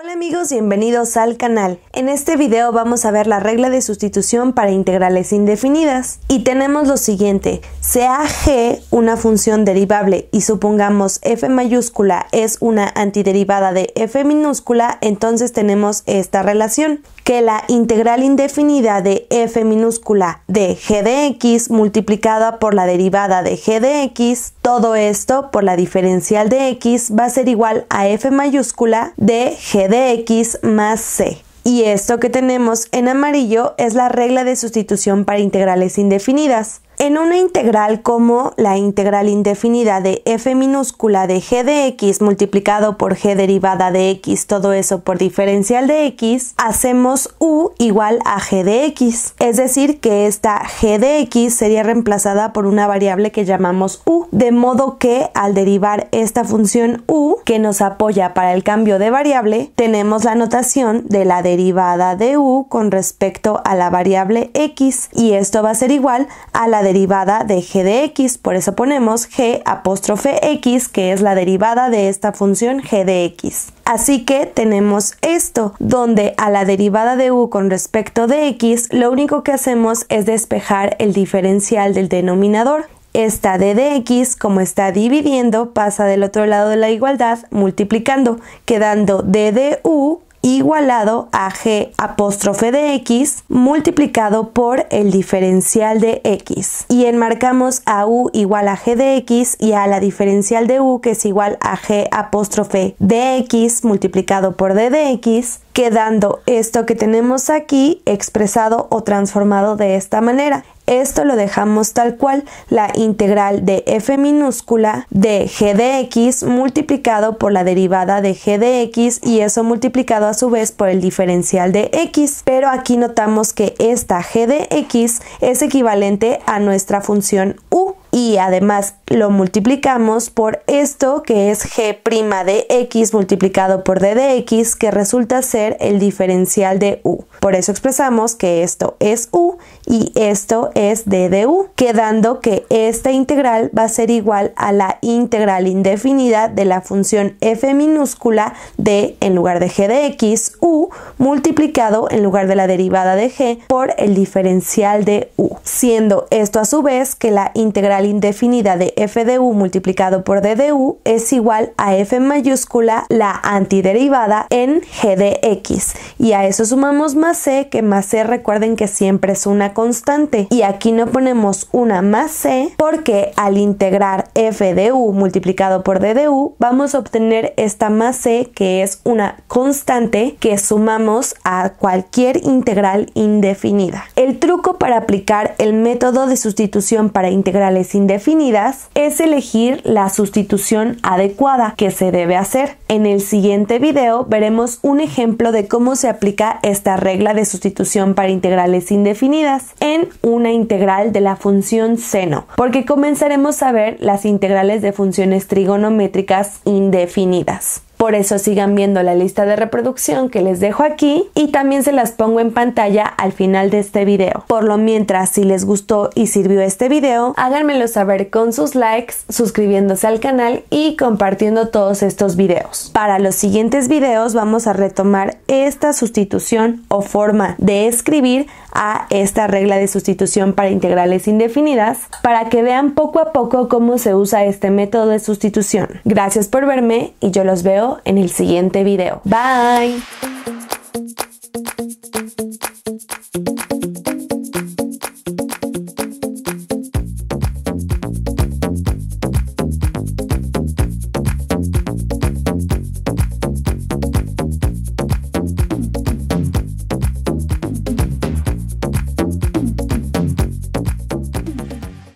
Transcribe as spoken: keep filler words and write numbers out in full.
Hola amigos, bienvenidos al canal. En este video vamos a ver la regla de sustitución para integrales indefinidas y tenemos lo siguiente: sea g una función derivable y supongamos f mayúscula es una antiderivada de f minúscula, entonces tenemos esta relación, que la integral indefinida de f minúscula de g de x multiplicada por la derivada de g de x, todo esto por la diferencial de x, va a ser igual a f mayúscula de g de x más c. Y esto que tenemos en amarillo es la regla de sustitución para integrales indefinidas. En una integral como la integral indefinida de f minúscula de g de x multiplicado por g derivada de x, todo eso por diferencial de x, hacemos u igual a g de x. Es decir, que esta g de x sería reemplazada por una variable que llamamos u. De modo que al derivar esta función u, que nos apoya para el cambio de variable, tenemos la notación de la derivada de u con respecto a la variable x. Y esto va a ser igual a la derivada derivada de g de x, por eso ponemos g apóstrofe x, que es la derivada de esta función g de x. Así que tenemos esto, donde a la derivada de u con respecto de x, lo único que hacemos es despejar el diferencial del denominador. Esta d de x, como está dividiendo, pasa del otro lado de la igualdad multiplicando, quedando d de u igualado a g apóstrofe de x multiplicado por el diferencial de x, y enmarcamos a u igual a g de x y a la diferencial de u, que es igual a g apóstrofe de x multiplicado por d de x, quedando esto que tenemos aquí expresado o transformado de esta manera. Esto lo dejamos tal cual, la integral de f minúscula de g de x multiplicado por la derivada de g de x y eso multiplicado a su vez por el diferencial de x. Pero aquí notamos que esta g de x es equivalente a nuestra función u. Y además lo multiplicamos por esto, que es g' de x multiplicado por d de x, que resulta ser el diferencial de u. Por eso expresamos que esto es u y esto es d de u, quedando que esta integral va a ser igual a la integral indefinida de la función f minúscula de, en lugar de g de x, u multiplicado en lugar de la derivada de g por el diferencial de u, siendo esto a su vez que la integral indefinida de f de u multiplicado por d de u es igual a f mayúscula la antiderivada en g de x, y a eso sumamos más c, que más c recuerden que siempre es una constante, y aquí no ponemos una más c porque al integrar f de u multiplicado por d de u vamos a obtener esta más c, que es una constante que sumamos a cualquier integral indefinida. El truco para aplicar el método de sustitución para integrales indefinidas es elegir la sustitución adecuada que se debe hacer. En el siguiente video veremos un ejemplo de cómo se aplica esta regla de sustitución para integrales indefinidas en una integral de la función seno, porque comenzaremos a ver las integrales de funciones trigonométricas indefinidas. Por eso sigan viendo la lista de reproducción que les dejo aquí y también se las pongo en pantalla al final de este video. Por lo mientras, si les gustó y sirvió este video, háganmelo saber con sus likes, suscribiéndose al canal y compartiendo todos estos videos. Para los siguientes videos vamos a retomar esta sustitución o forma de escribir a esta regla de sustitución para integrales indefinidas, para que vean poco a poco cómo se usa este método de sustitución. Gracias por verme y yo los veo en el siguiente video. Bye.